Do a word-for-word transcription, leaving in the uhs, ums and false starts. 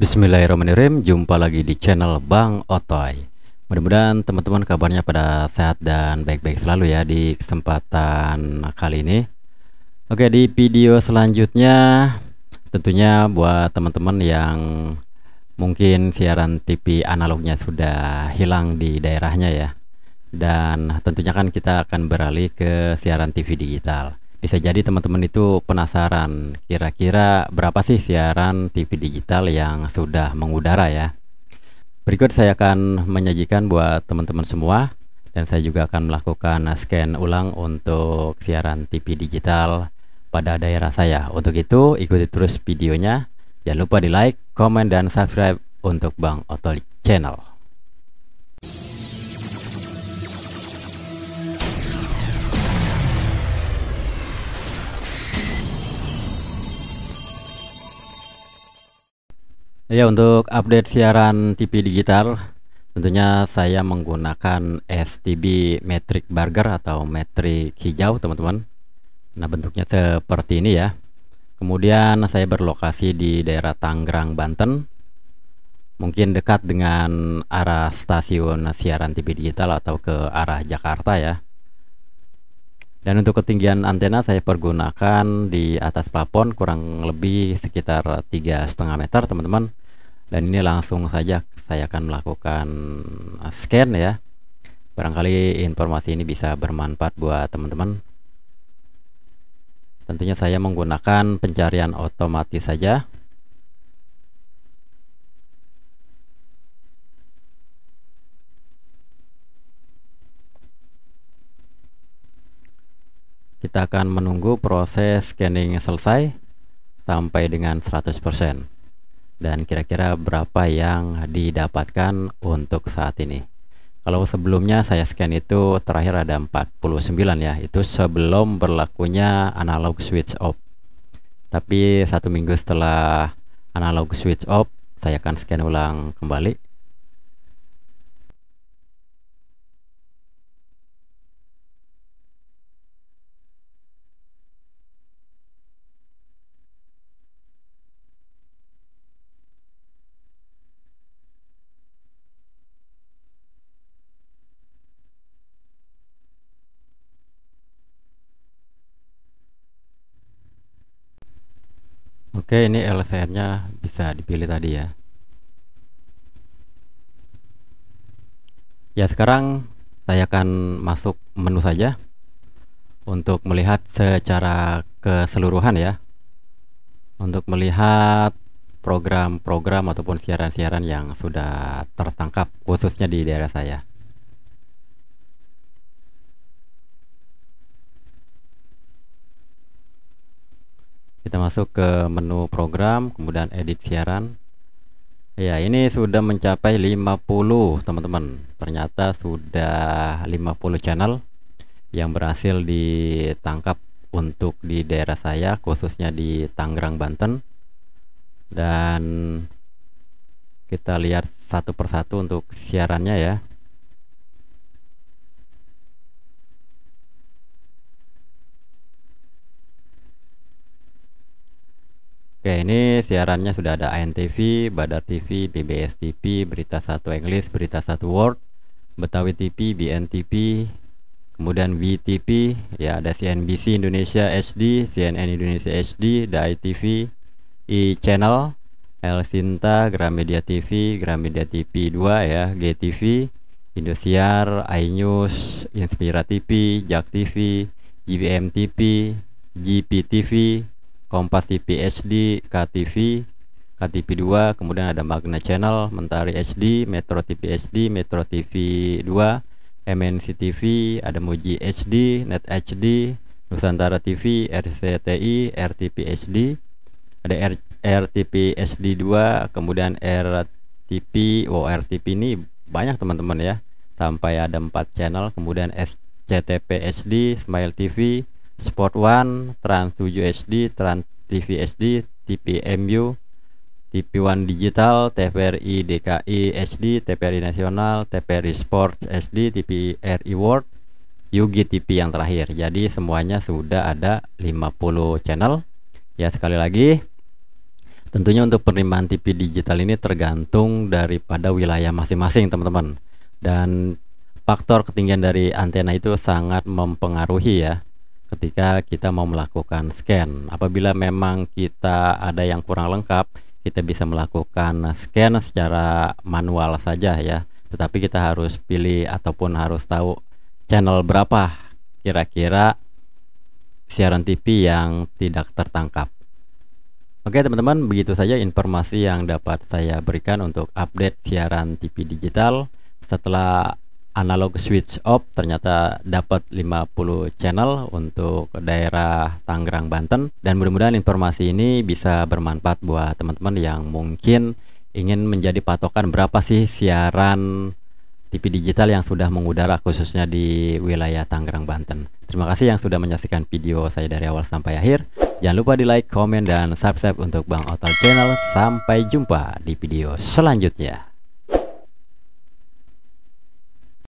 Bismillahirrahmanirrahim, jumpa lagi di channel Bang Otoy. Mudah-mudahan teman-teman kabarnya pada sehat dan baik-baik selalu ya di kesempatan kali ini. Oke, di video selanjutnya tentunya buat teman-teman yang mungkin siaran T V analognya sudah hilang di daerahnya ya. Dan tentunya kan kita akan beralih ke siaran T V digital. Bisa jadi teman-teman itu penasaran kira-kira berapa sih siaran T V digital yang sudah mengudara ya. Berikut saya akan menyajikan buat teman-teman semua. Dan saya juga akan melakukan scan ulang untuk siaran T V digital pada daerah saya. Untuk itu ikuti terus videonya. Jangan lupa di like, komen, dan subscribe untuk Bang Otoy Channel. Ya, untuk update siaran T V digital tentunya saya menggunakan S T B Matrix Burger atau Matrix Hijau teman-teman. Nah, bentuknya seperti ini ya. Kemudian saya berlokasi di daerah Tangerang, Banten. Mungkin dekat dengan arah stasiun siaran T V digital atau ke arah Jakarta ya. Dan untuk ketinggian antena saya pergunakan di atas plafon kurang lebih sekitar tiga koma lima meter teman-teman. Dan ini langsung saja saya akan melakukan scan ya. Barangkali informasi ini bisa bermanfaat buat teman-teman. Tentunya saya menggunakan pencarian otomatis saja. Kita akan menunggu proses scanning selesai sampai dengan seratus persen. Dan kira-kira berapa yang didapatkan untuk saat ini. Kalau sebelumnya saya scan itu terakhir ada empat puluh sembilan ya. Itu sebelum berlakunya analog switch off. Tapi satu minggu setelah analog switch off, saya akan scan ulang kembali. Oke, ini L C R-nya bisa dipilih tadi ya. Ya, sekarang saya akan masuk menu saja untuk melihat secara keseluruhan ya. Untuk melihat program-program ataupun siaran-siaran yang sudah tertangkap khususnya di daerah saya. Kita masuk ke menu program, kemudian edit siaran. Ya, ini sudah mencapai lima puluh teman-teman. Ternyata sudah lima puluh channel yang berhasil ditangkap untuk di daerah saya, khususnya di Tangerang, Banten. Dan kita lihat satu persatu untuk siarannya ya. Oke, ini siarannya sudah ada A N T V, Badar T V, D B S T V, Berita Satu English, Berita Satu World, Betawi T V, B N T V, kemudian B T P, ya ada C N B C Indonesia H D, C N N Indonesia H D, Dai T V, E Channel, El Sinta, Gramedia T V, Gramedia T V dua ya, G T V, Indosiar, iNews, Inspira T V, Jack T V, G B M T V, G P T V, Kompas T V H D, K T V, K T V dua, kemudian ada Magna Channel, Mentari H D, Metro T V H D, Metro T V dua, M N C T V, ada Muji H D, Net H D, Nusantara T V, R C T I, R T P HD, ada R T P H D dua, kemudian R T P, oh R T P ini banyak teman-teman ya, sampai ada empat channel, kemudian G T V H D, Smile T V, Sport One, Trans tujuh H D, Trans T V H D, T P M U, T V One Digital, T V R I D K I H D, T V R I Nasional, T V R I Sports H D, T V R I World, Yugi T V yang terakhir. Jadi semuanya sudah ada lima puluh channel. Ya, sekali lagi Tentunya untuk penerimaan T V digital ini tergantung daripada wilayah masing-masing, teman-teman. Dan faktor ketinggian dari antena itu sangat mempengaruhi ya ketika kita mau melakukan scan. Apabila memang kita ada yang kurang lengkap, kita bisa melakukan scan secara manual saja ya. Tetapi kita harus pilih ataupun harus tahu channel berapa kira-kira siaran T V yang tidak tertangkap. Oke teman-teman, begitu saja informasi yang dapat saya berikan untuk update siaran T V digital. Setelah analog switch off ternyata dapat lima puluh channel untuk daerah Tangerang, Banten. Dan mudah-mudahan informasi ini bisa bermanfaat buat teman-teman yang mungkin ingin menjadi patokan berapa sih siaran T V digital yang sudah mengudara khususnya di wilayah Tangerang, Banten. Terima kasih yang sudah menyaksikan video saya dari awal sampai akhir. Jangan lupa di like, komen, dan subscribe untuk Bang Otoy Channel. Sampai jumpa di video selanjutnya.